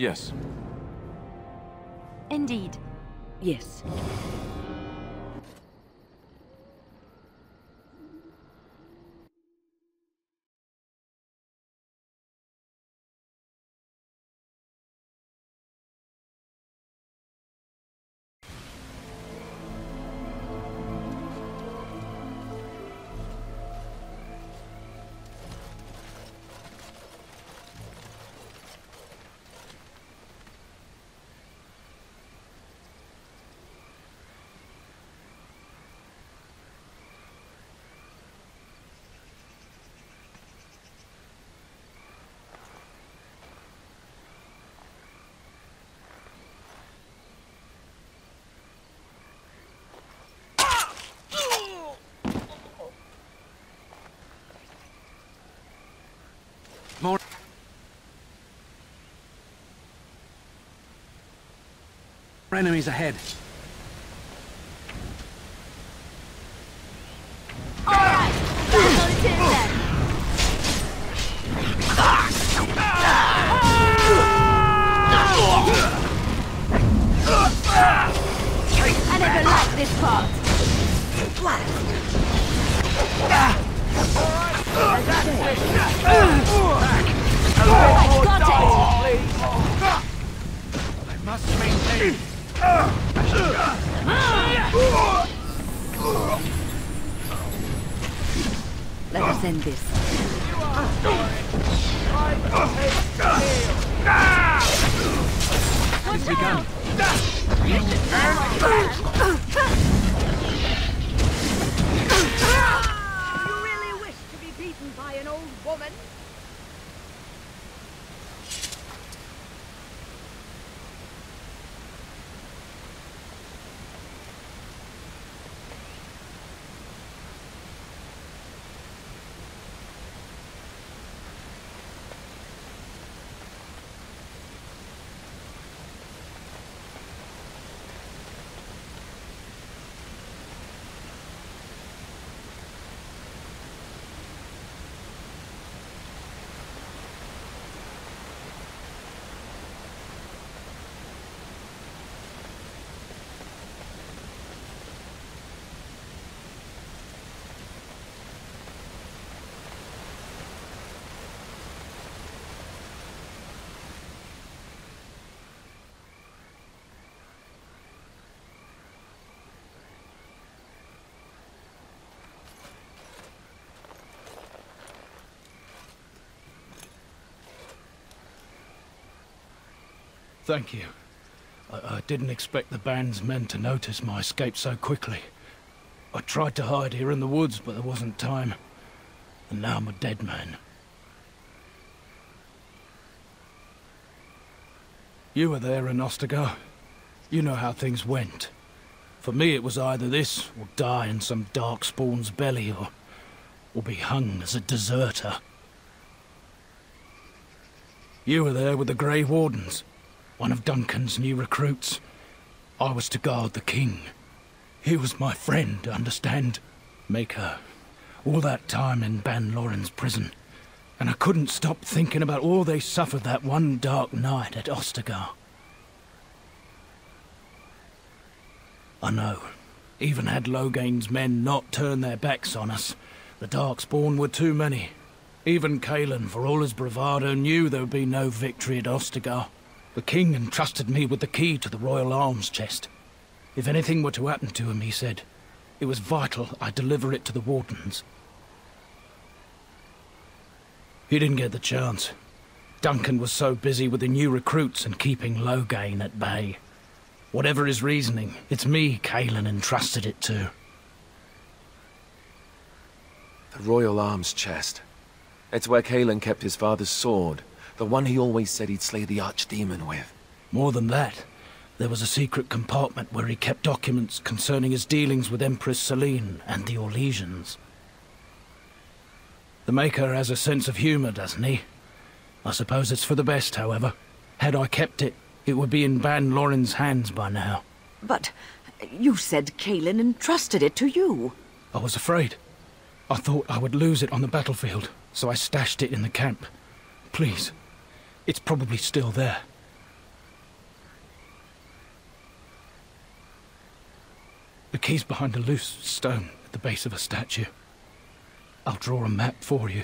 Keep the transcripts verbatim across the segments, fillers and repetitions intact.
Yes. Indeed. Yes. Enemies ahead. All right, that's it then. I never liked this part. I must maintain. Let us end this. You are I've begun. You should You really wish to be beaten by an old woman? Thank you. I, I didn't expect the band's men to notice my escape so quickly. I tried to hide here in the woods, but there wasn't time. And now I'm a dead man. You were there in Ostagar. You know how things went. For me it was either this, or die in some darkspawn's belly, or, or be hung as a deserter. You were there with the Grey Wardens. One of Duncan's new recruits. I was to guard the king. He was my friend, understand? Maker. All that time in Ban Loren's prison. And I couldn't stop thinking about all they suffered that one dark night at Ostagar. I know. Even had Loghain's men not turned their backs on us, the Darkspawn were too many. Even Cailan, for all his bravado, knew there would be no victory at Ostagar. The king entrusted me with the key to the Royal Arms Chest. If anything were to happen to him, he said, it was vital I deliver it to the Wardens. He didn't get the chance. Duncan was so busy with the new recruits and keeping Loghain at bay. Whatever his reasoning, it's me Cailan entrusted it to. The Royal Arms Chest. It's where Cailan kept his father's sword. The one he always said he'd slay the Archdemon with. More than that, there was a secret compartment where he kept documents concerning his dealings with Empress Celene and the Orlesians. The Maker has a sense of humor, doesn't he? I suppose it's for the best, however. Had I kept it, it would be in Ban Loren's hands by now. But you said Cailan entrusted it to you. I was afraid. I thought I would lose it on the battlefield, so I stashed it in the camp. Please. It's probably still there. The key's behind a loose stone at the base of a statue. I'll draw a map for you,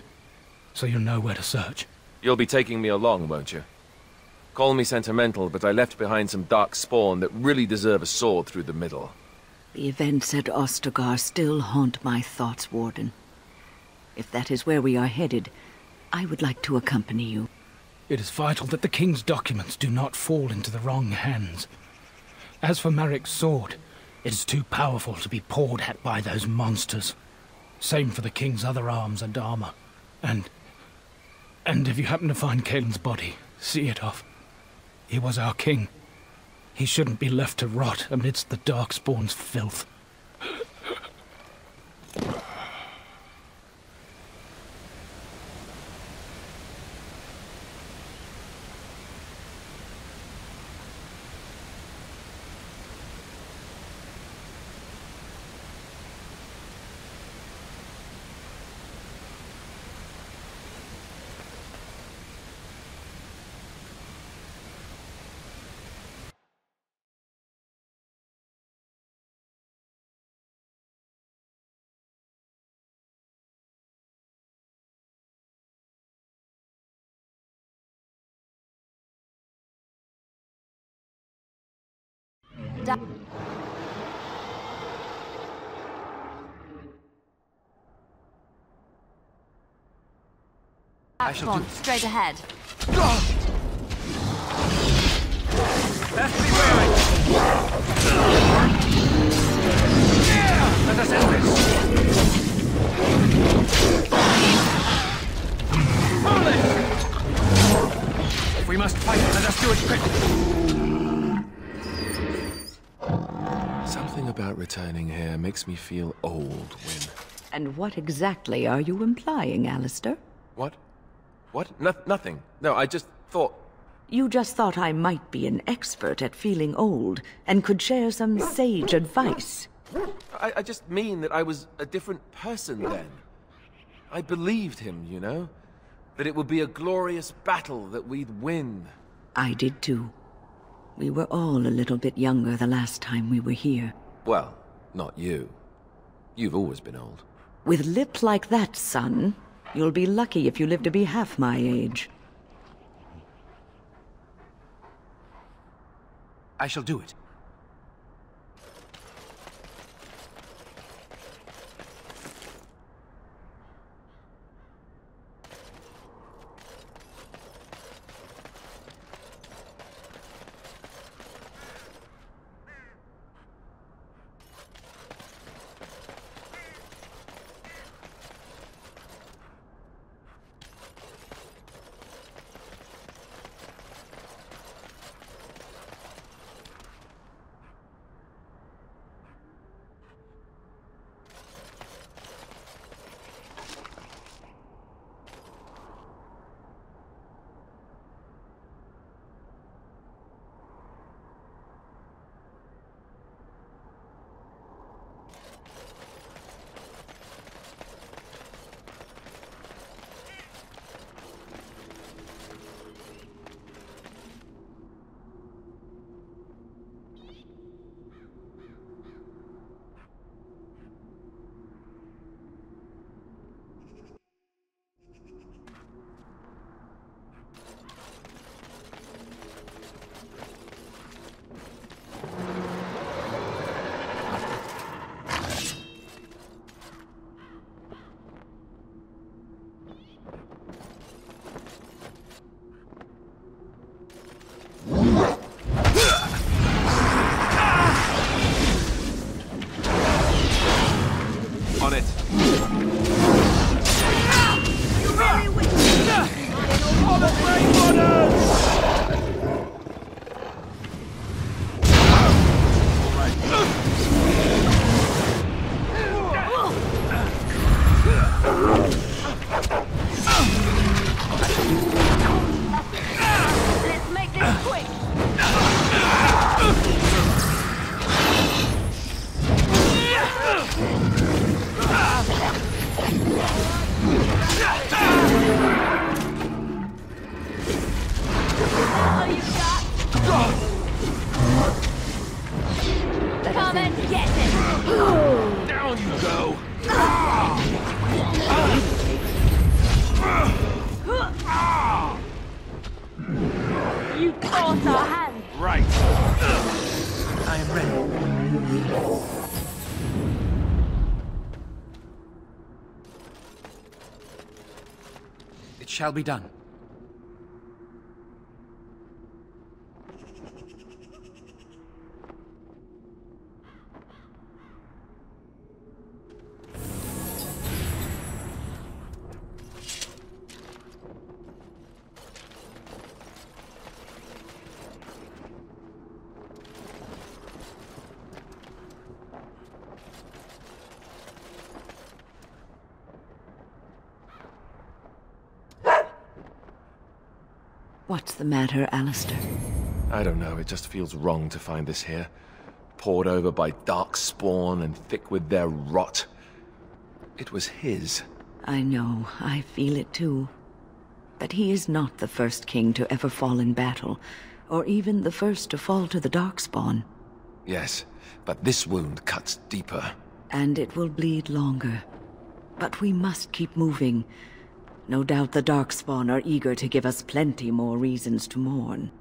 so you'll know where to search. You'll be taking me along, won't you? Call me sentimental, but I left behind some darkspawn that really deserve a sword through the middle. The events at Ostagar still haunt my thoughts, Warden. If that is where we are headed, I would like to accompany you. It is vital that the King's documents do not fall into the wrong hands. As for Maric's sword, it is too powerful to be pawed at by those monsters. Same for the King's other arms and armor. And... and if you happen to find Cailan's body, see it off. He was our king. He shouldn't be left to rot amidst the Darkspawn's filth. I shall do straight ahead. That's me wearing. Yeah, let us end this. If we must fight, let us do it quickly. Something about returning here makes me feel old, Wynne. And what exactly are you implying, Alistair? What? What? No, nothing. No, I just thought... You just thought I might be an expert at feeling old, and could share some sage advice. I, I just mean that I was a different person then. I believed him, you know? That it would be a glorious battle that we'd win. I did too. We were all a little bit younger the last time we were here. Well, not you. You've always been old. With lips like that, son, you'll be lucky if you live to be half my age. I shall do it. shall be done. What's the matter, Alistair? I don't know, it just feels wrong to find this here. Poured over by Darkspawn and thick with their rot. It was his. I know, I feel it too. But he is not the first king to ever fall in battle, or even the first to fall to the Darkspawn. Yes, but this wound cuts deeper. And it will bleed longer. But we must keep moving. No doubt the Darkspawn are eager to give us plenty more reasons to mourn.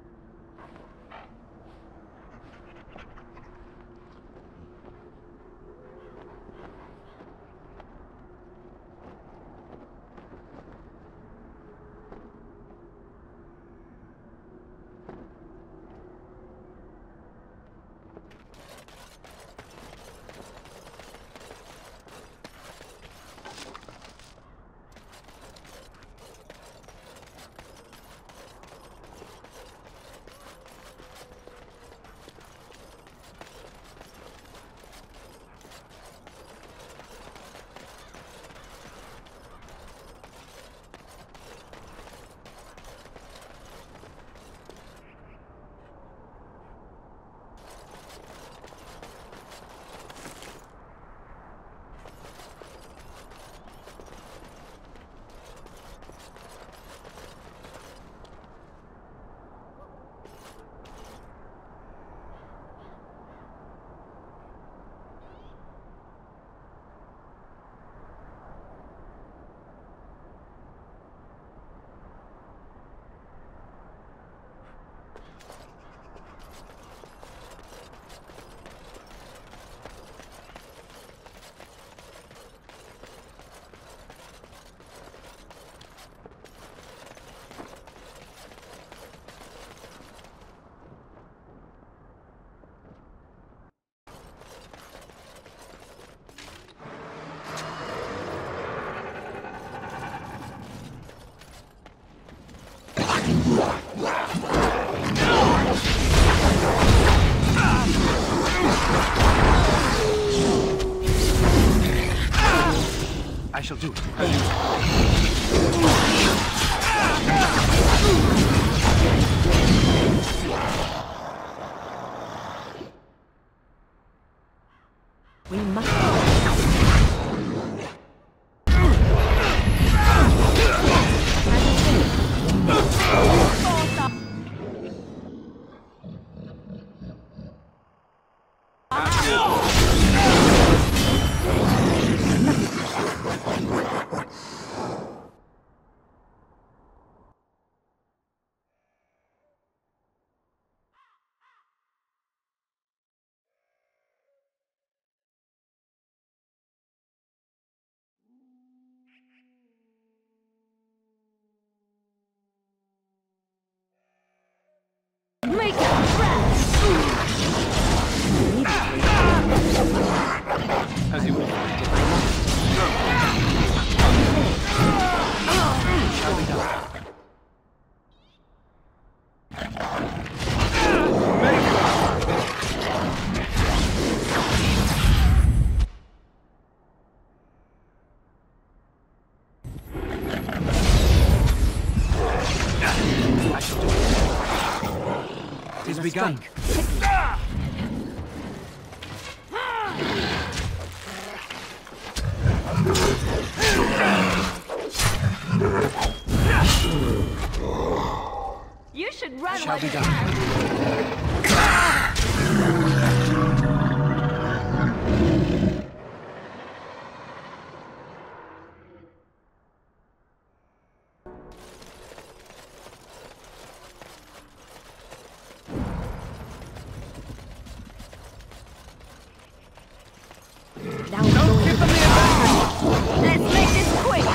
I shall do it. We must. Begun. You should run. Shall be done. Let's make this quick!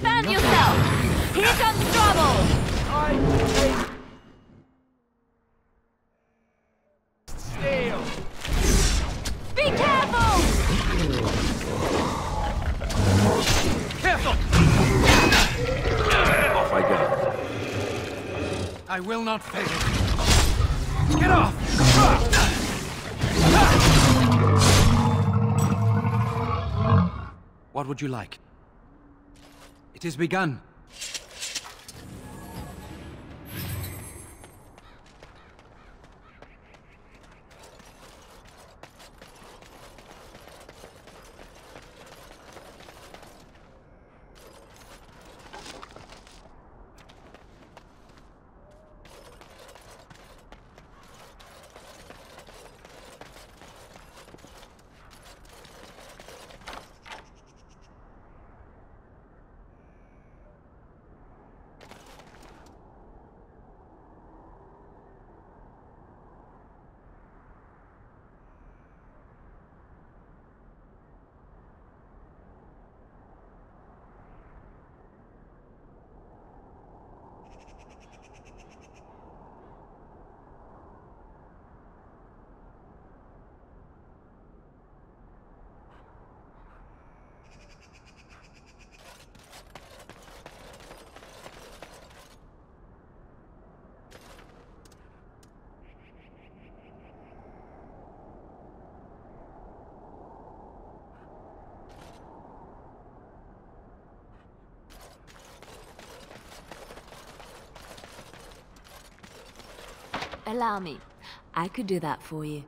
Expand yourself! Here comes trouble! I take... Steel! Be careful! Careful! Off I go. I will not fail. Get off! What would you like? It is begun. Allow me. I could do that for you.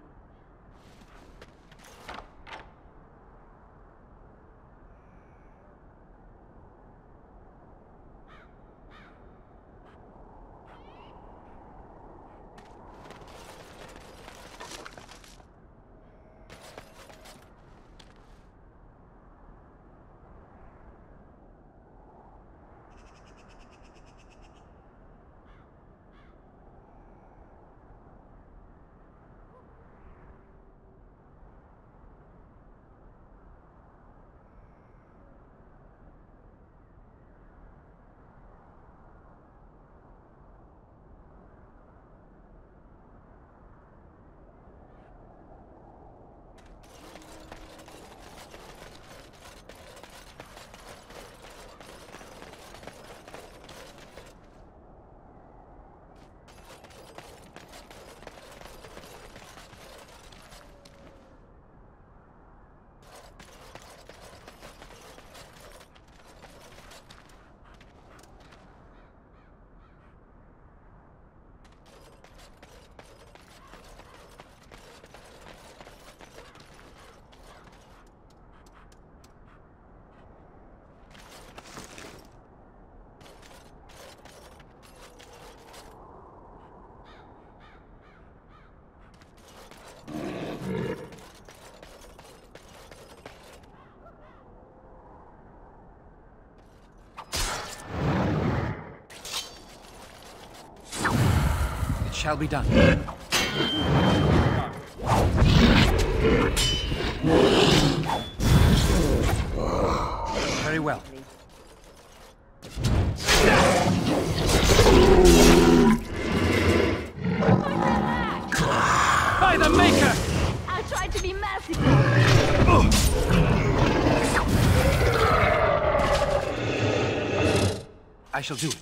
Shall be done. Very well. By the Maker! I tried to be merciful. I shall do it.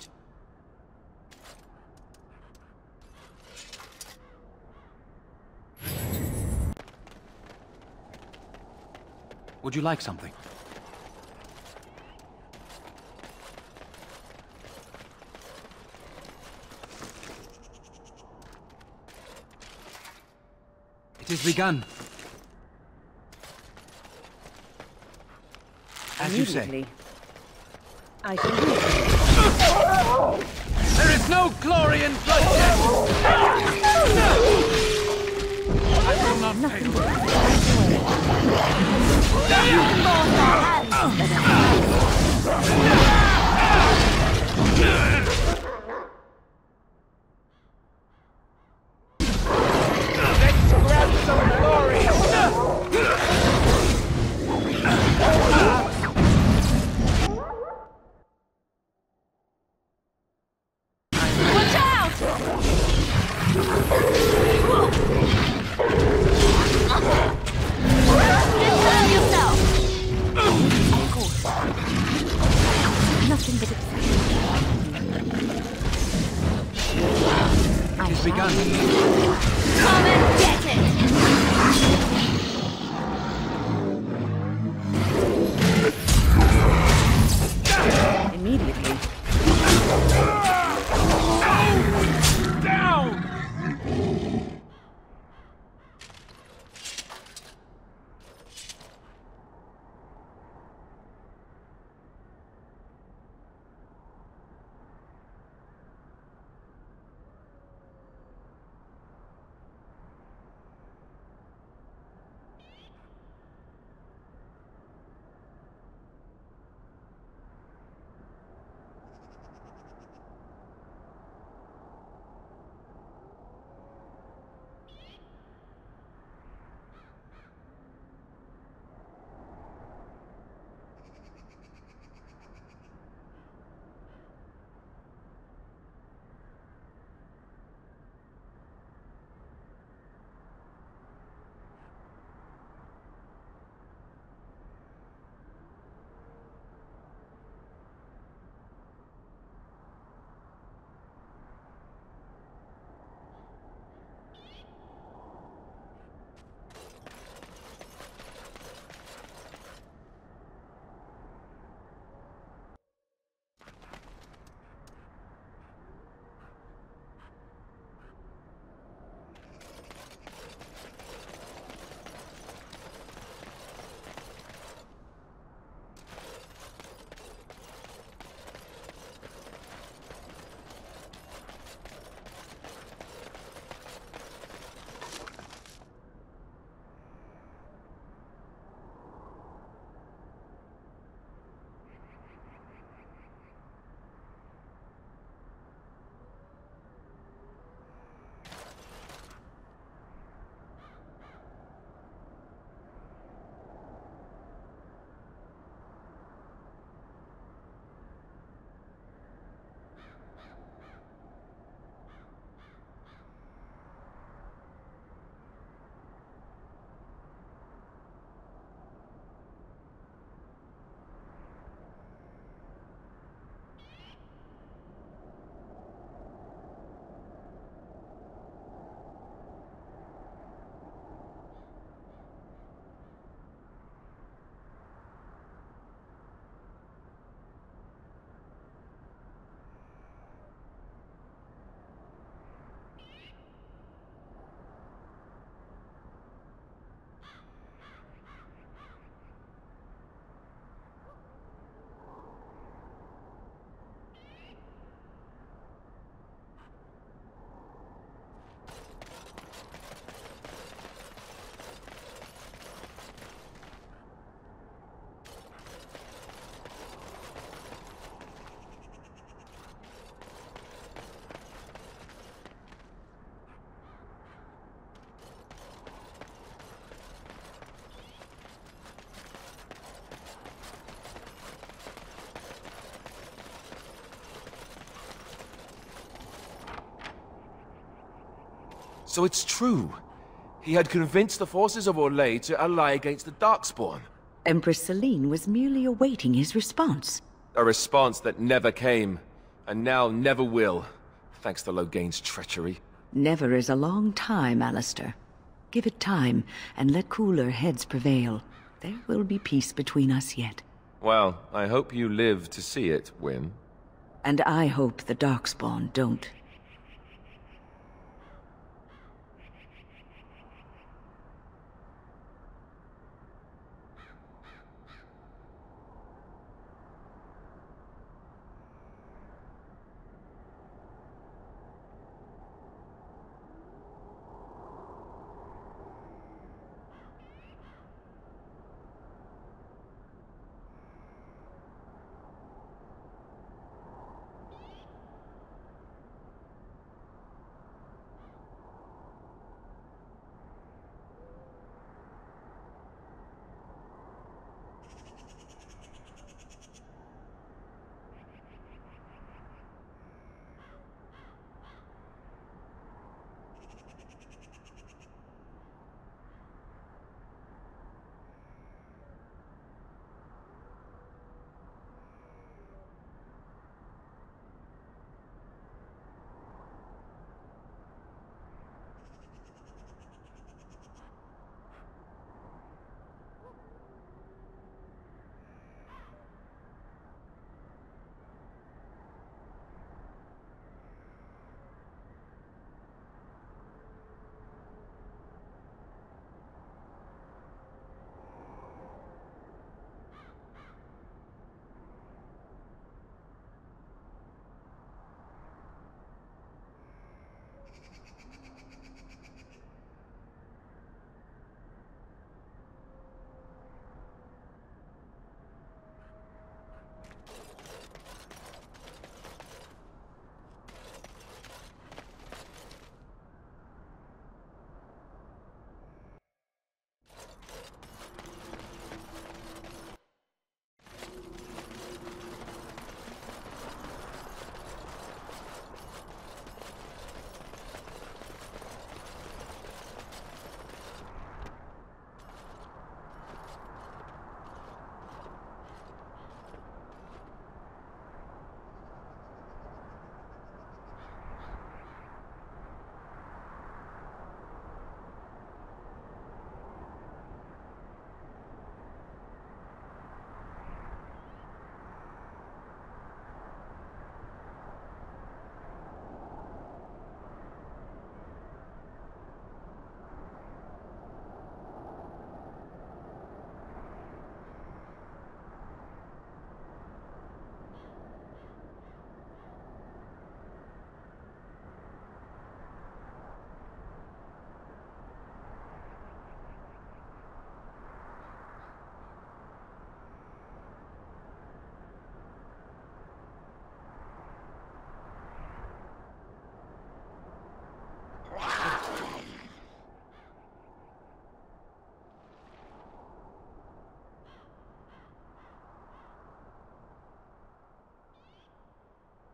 Would you like something? It is begun. As you say. I can. There is no glory in bloodshed. No. I will not fail. Let's grab some glory. gun. Come and get it! Immediately. Ow! Down! So it's true. He had convinced the forces of Orlais to ally against the Darkspawn. Empress Celene was merely awaiting his response. A response that never came, and now never will, thanks to Loghain's treachery. Never is a long time, Alistair. Give it time, and let cooler heads prevail. There will be peace between us yet. Well, I hope you live to see it, Wynne. And I hope the Darkspawn don't.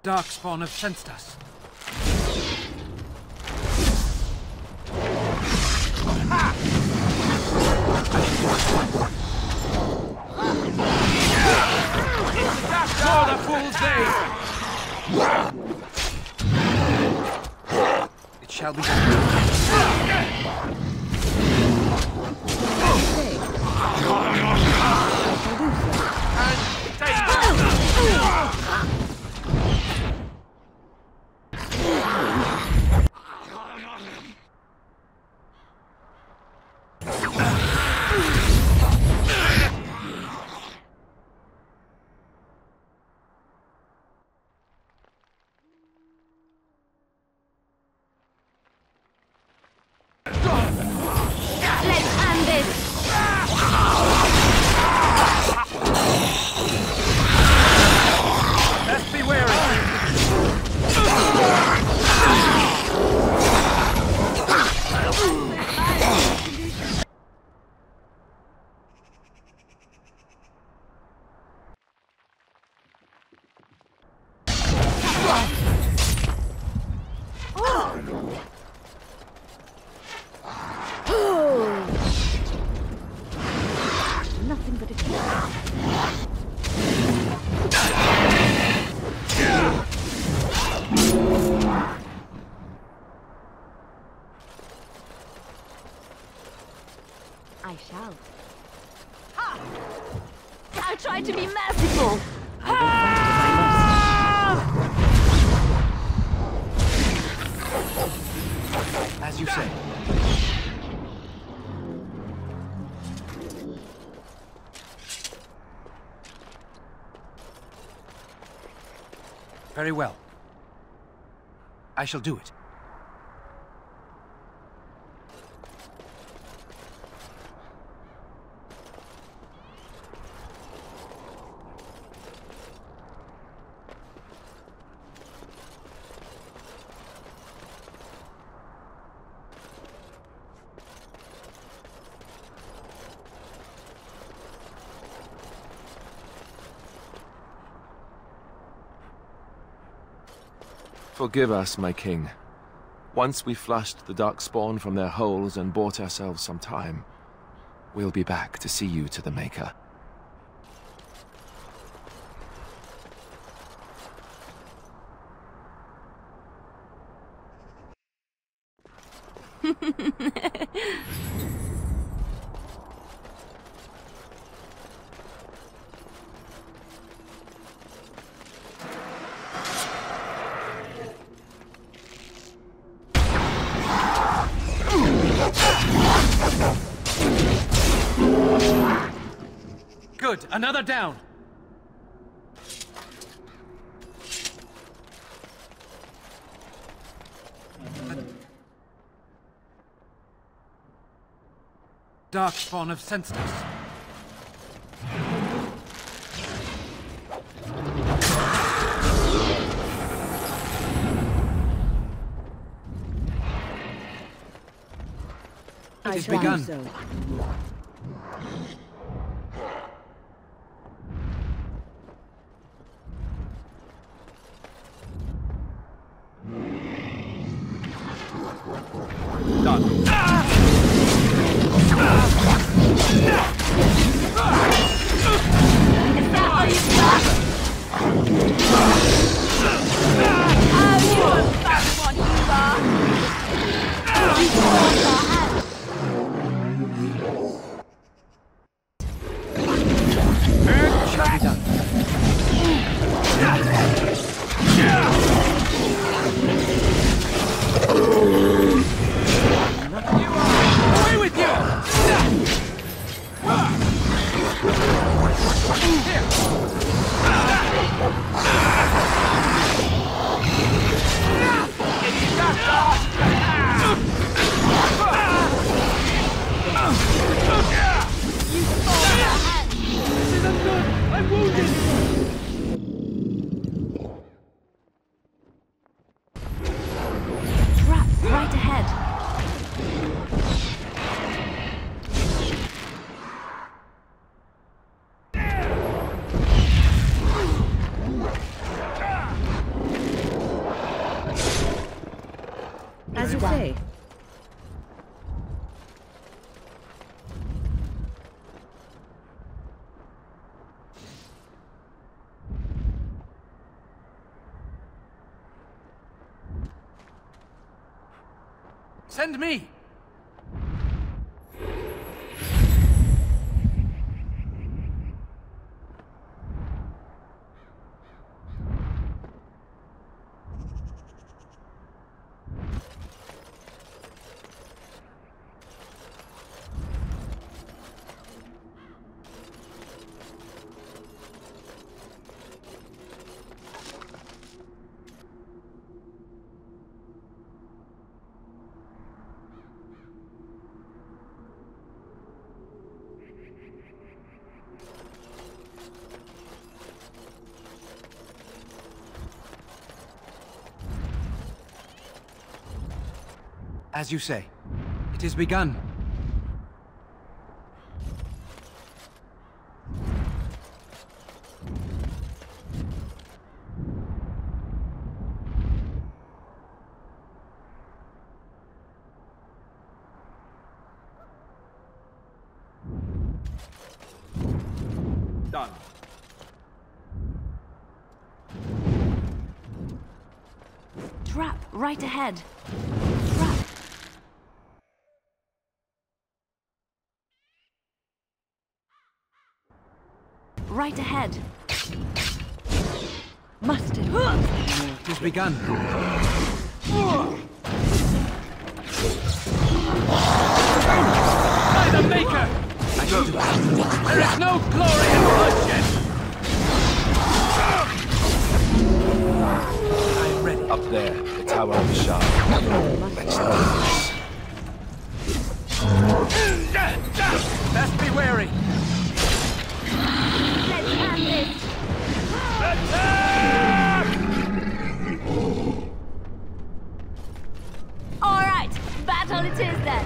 Darkspawn have sensed us. That's all the fool's day. It shall be done. Very well. I shall do it. Forgive us, my king. Once we flushed the Darkspawn from their holes and bought ourselves some time, we'll be back to see you to the Maker. Another down! Darkspawn have sensed us. It is begun. So. Send me! As you say, it is begun. Done. Trap right ahead. Right ahead. Mustard. It has begun. By the Maker! I go. There is no glory in bloodshed! I am ready. Up there, the Tower of the Shard. Best be wary! Alright, battle it is then.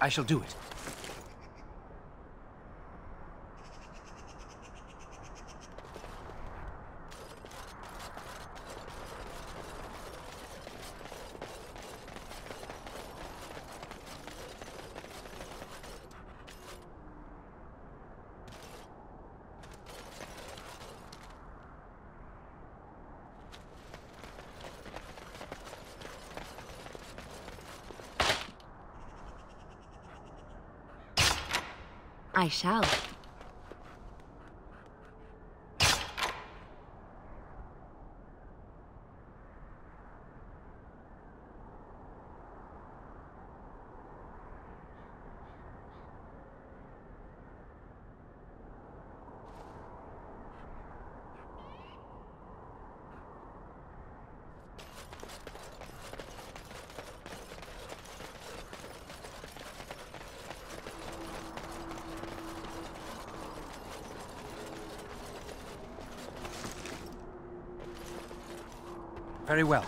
I shall do it. I shall. Very well.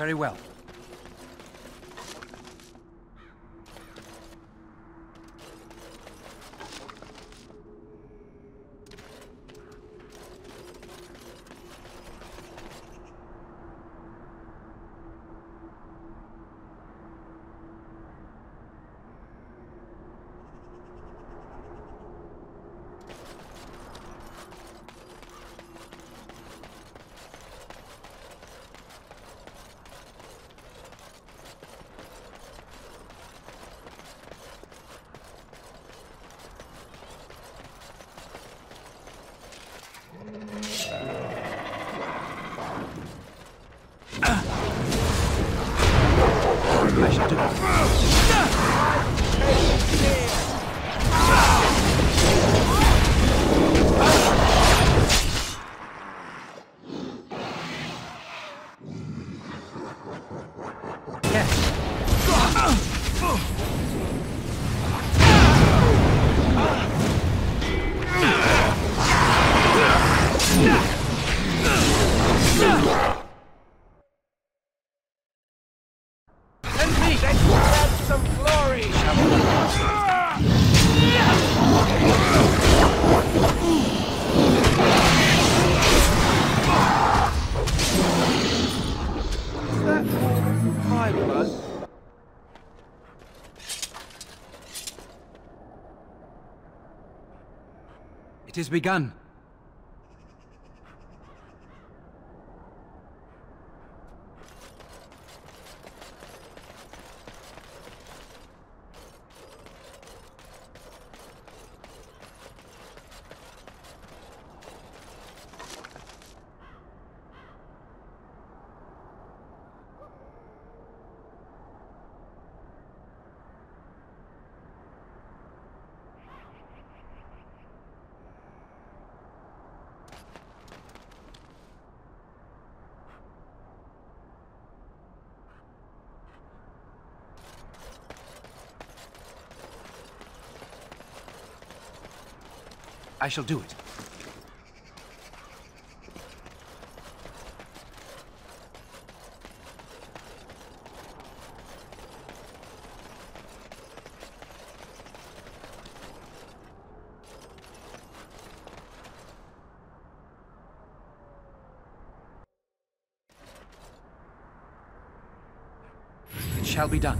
Very well. I shall do it. Yes. Let's grab some glory, shall we? Is that high blood? It is begun. I shall do it. It shall be done.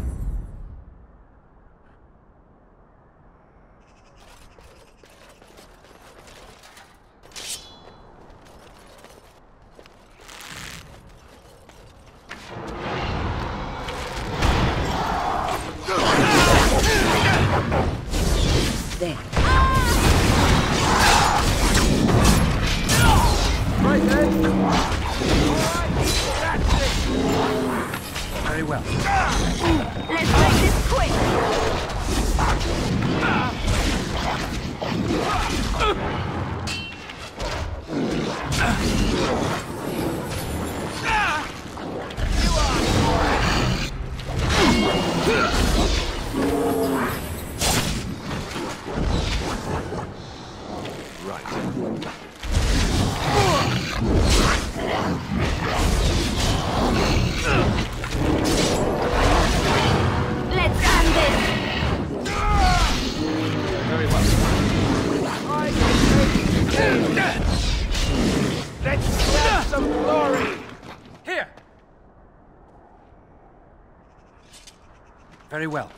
Very well.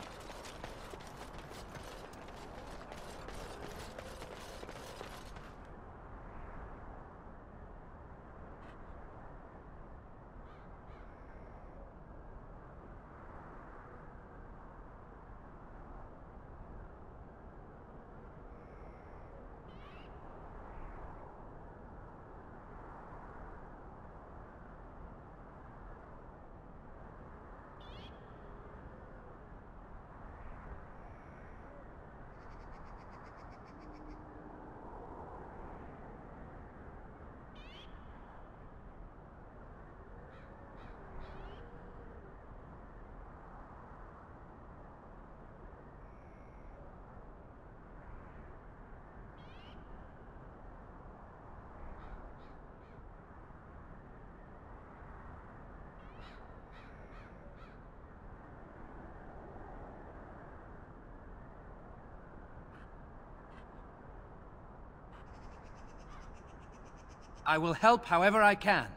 I will help however I can.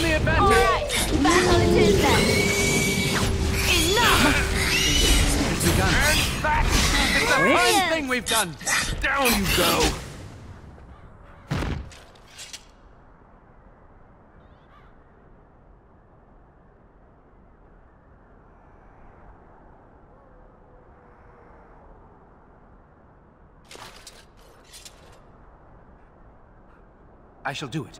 them the advantage. All right, battle it is then. Enough. Turn back. It's the first thing we've done. Down you go. I shall do it.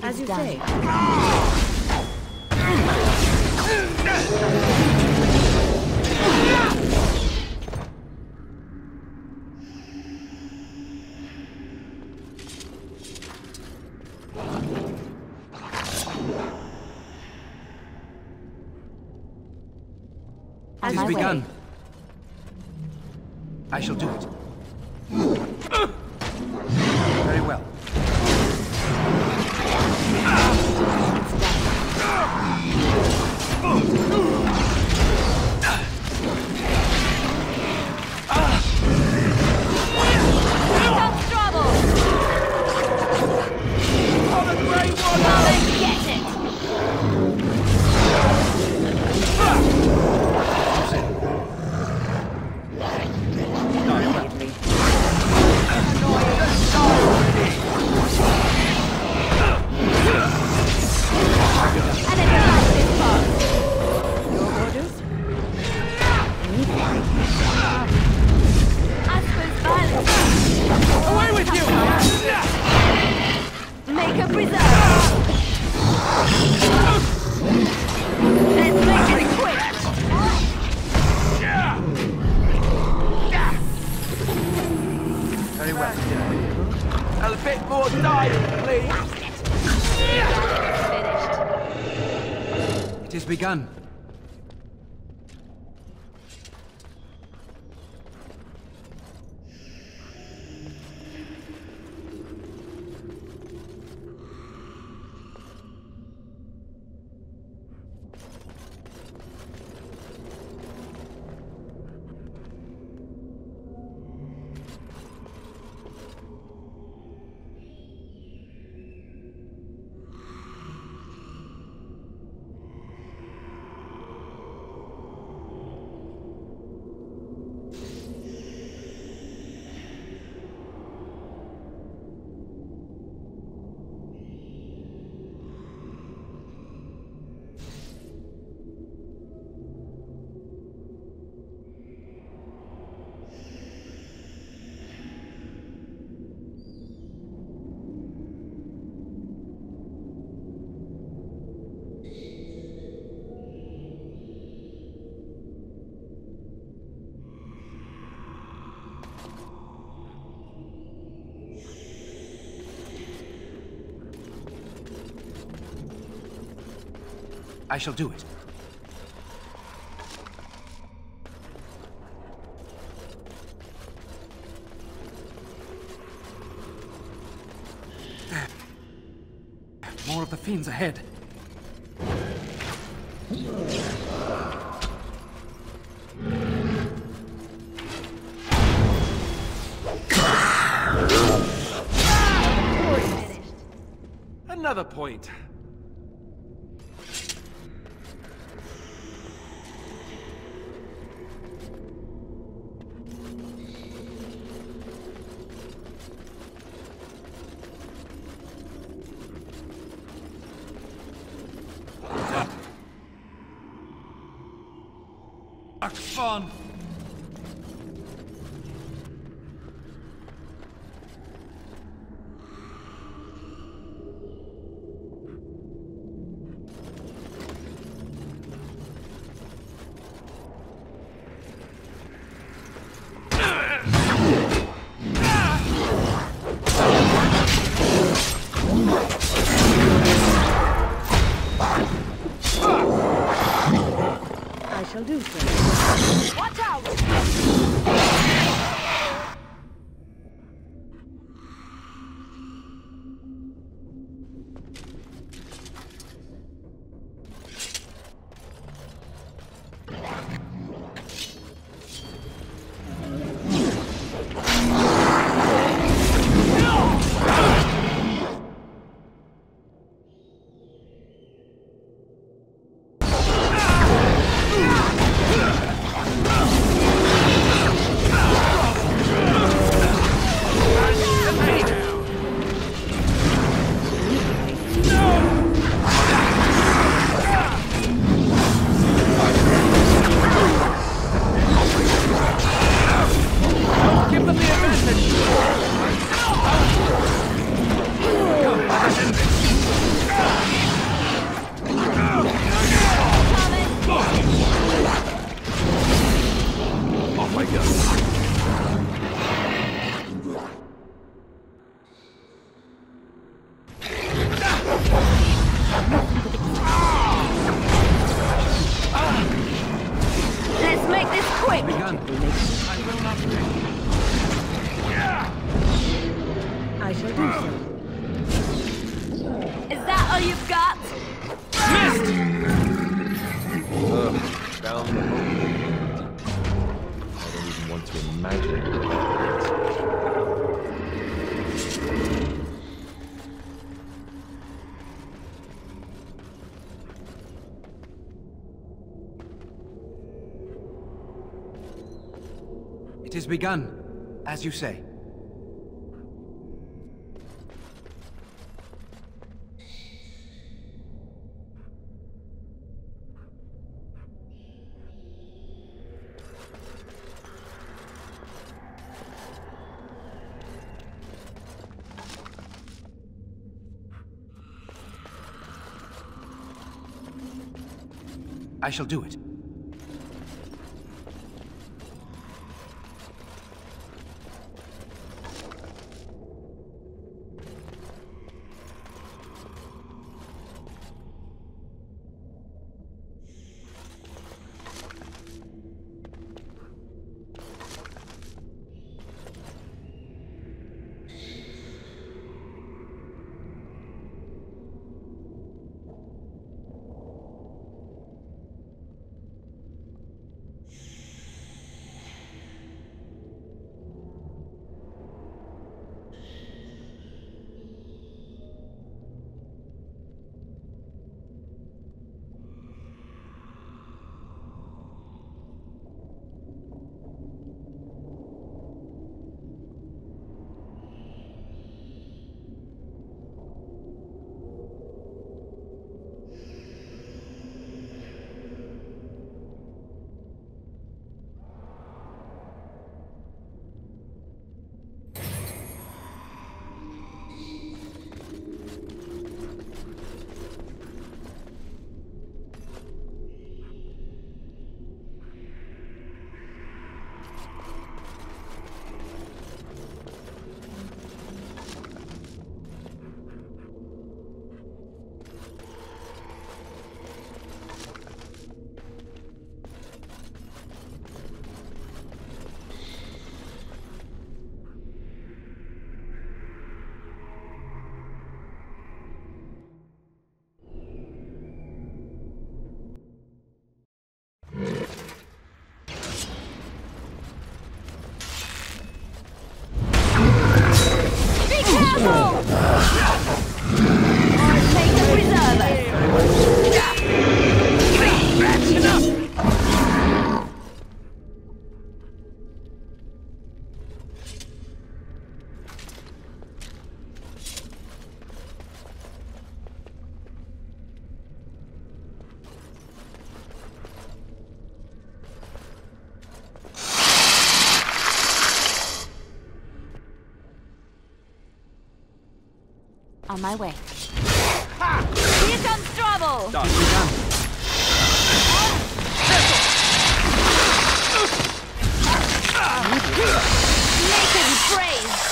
As you say. It is begun. I shall do it. Very well. Begun. I shall do it. More of the fiends ahead. Another point. Darkspawn. shall do so. Watch out! It is begun, as you say. I shall do it. On my way. Ha! Here comes trouble! Done. Make him brave!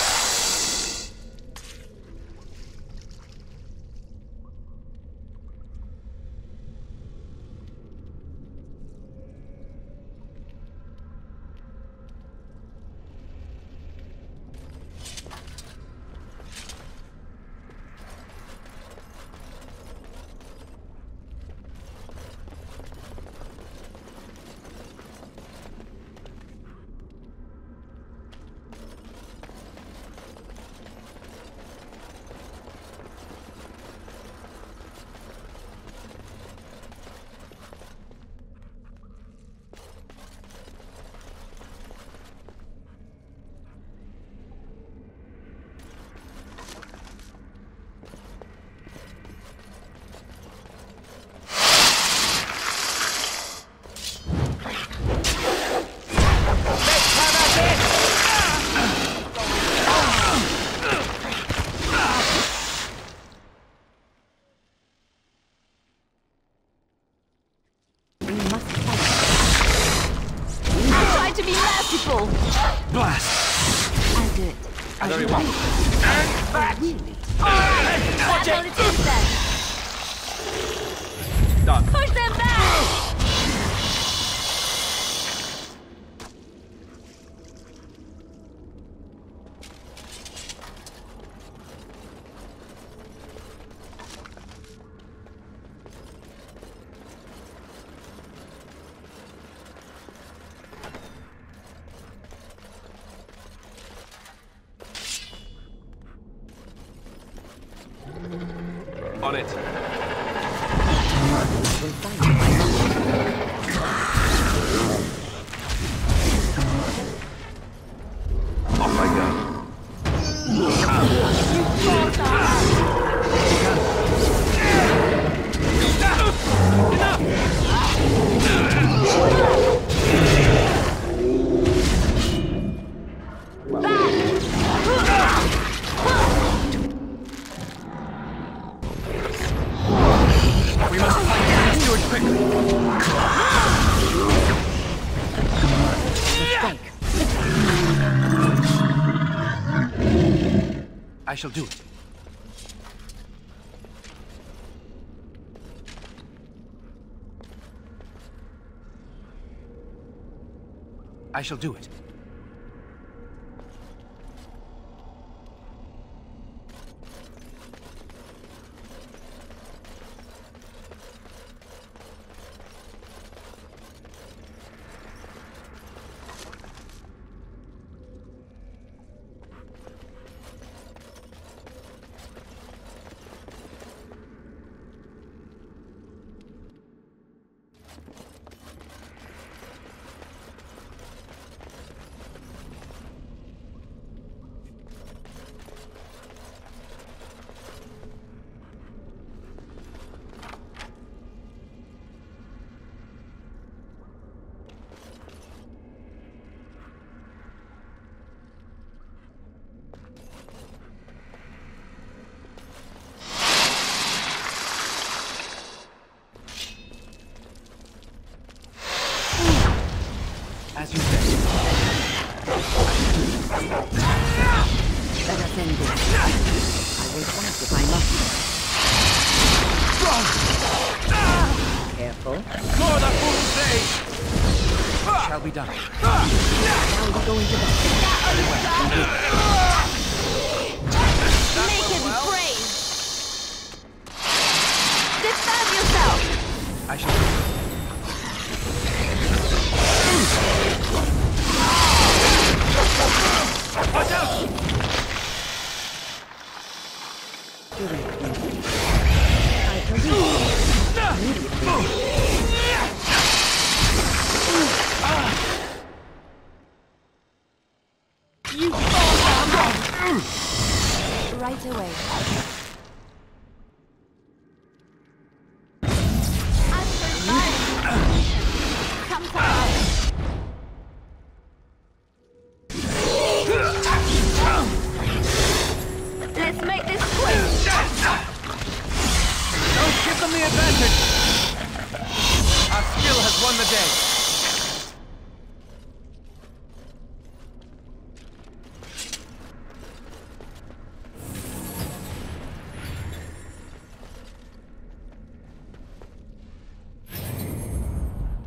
useful. Blast. I'll do it. I don't want. And back. Watch it. Is, then. Done. Push them back. I shall do it. I shall do it.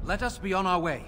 Let us be on our way.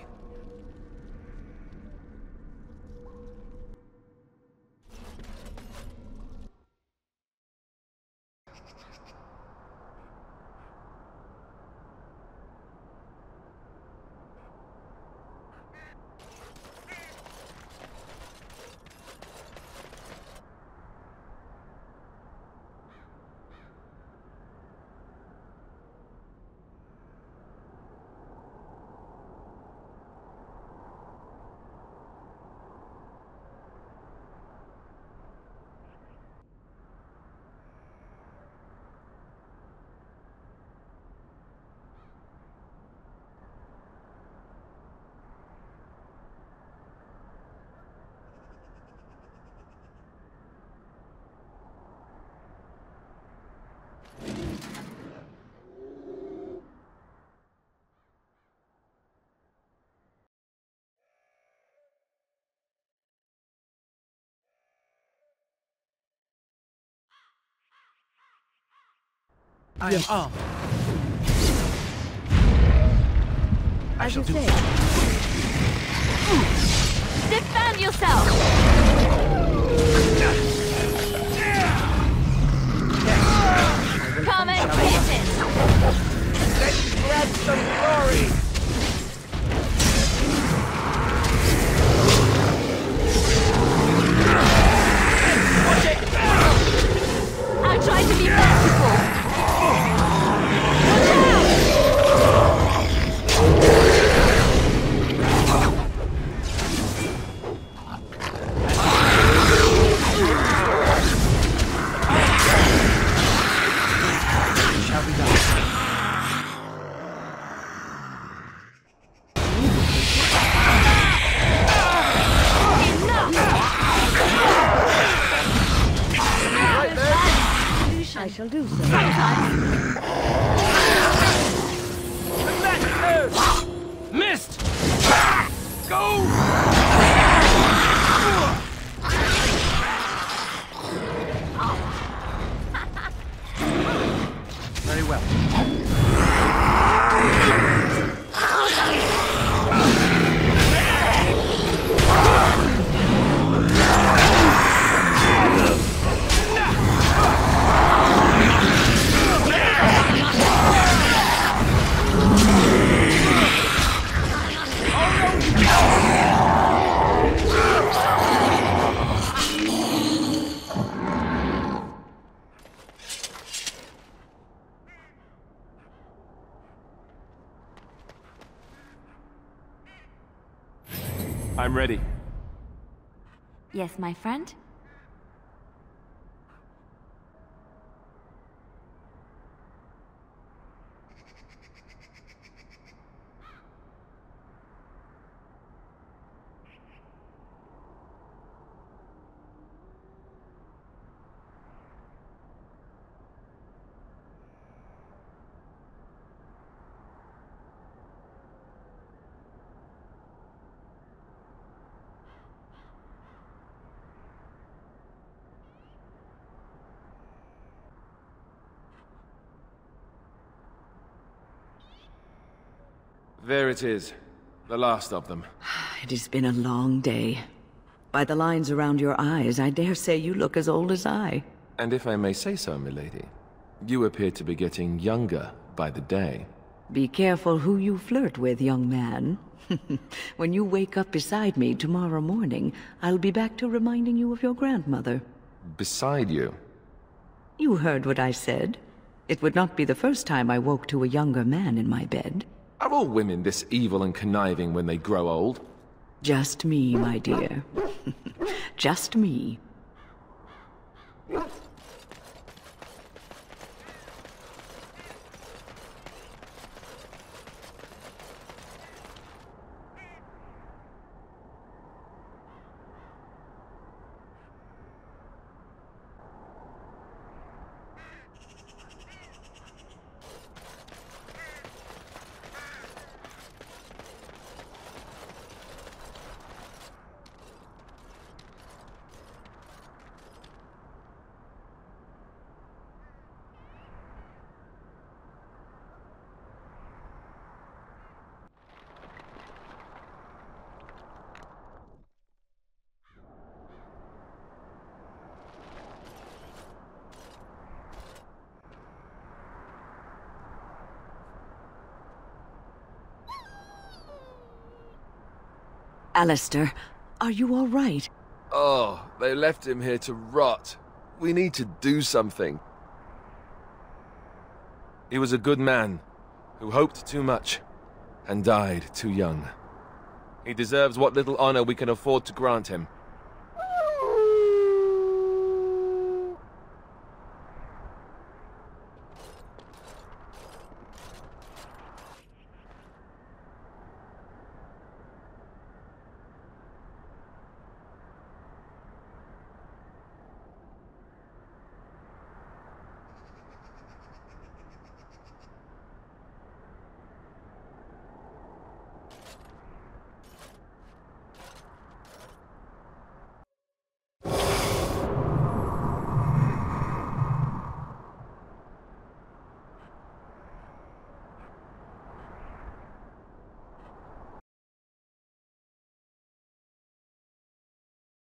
I am armed. I shall do. Defend yourself! Come and get it! Let's grab some glory! Watch it! I try to be merciful! Watch out! I shall do so. Sometimes. Missed! Go! Very well. I'm ready. Yes, my friend? There it is. The last of them. It has been a long day. By the lines around your eyes, I dare say you look as old as I. And if I may say so, milady, you appear to be getting younger by the day. Be careful who you flirt with, young man. When you wake up beside me tomorrow morning, I'll be back to reminding you of your grandmother. Beside you? You heard what I said. It would not be the first time I woke to a younger man in my bed. Are all women this evil and conniving when they grow old? Just me, my dear. Just me. Alistair, are you all right? Oh, they left him here to rot. We need to do something. He was a good man, who hoped too much, and died too young. He deserves what little honor we can afford to grant him.